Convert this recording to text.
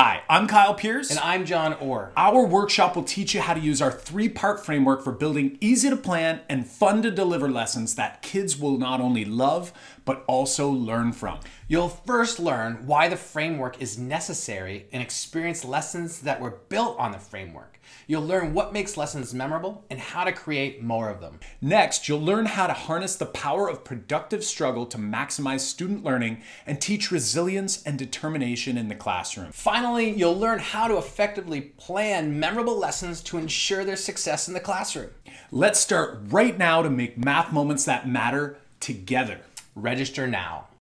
Hi, I'm Kyle Pearce. And I'm John Orr. Our workshop will teach you how to use our three-part framework for building easy to plan and fun to deliver lessons that kids will not only love, but also learn from. You'll first learn why the framework is necessary and experience lessons that were built on the framework. You'll learn what makes lessons memorable and how to create more of them. Next, you'll learn how to harness the power of productive struggle to maximize student learning and teach resilience and determination in the classroom. Finally, you'll learn how to effectively plan memorable lessons to ensure their success in the classroom. Let's start right now to make math moments that matter together. Register now.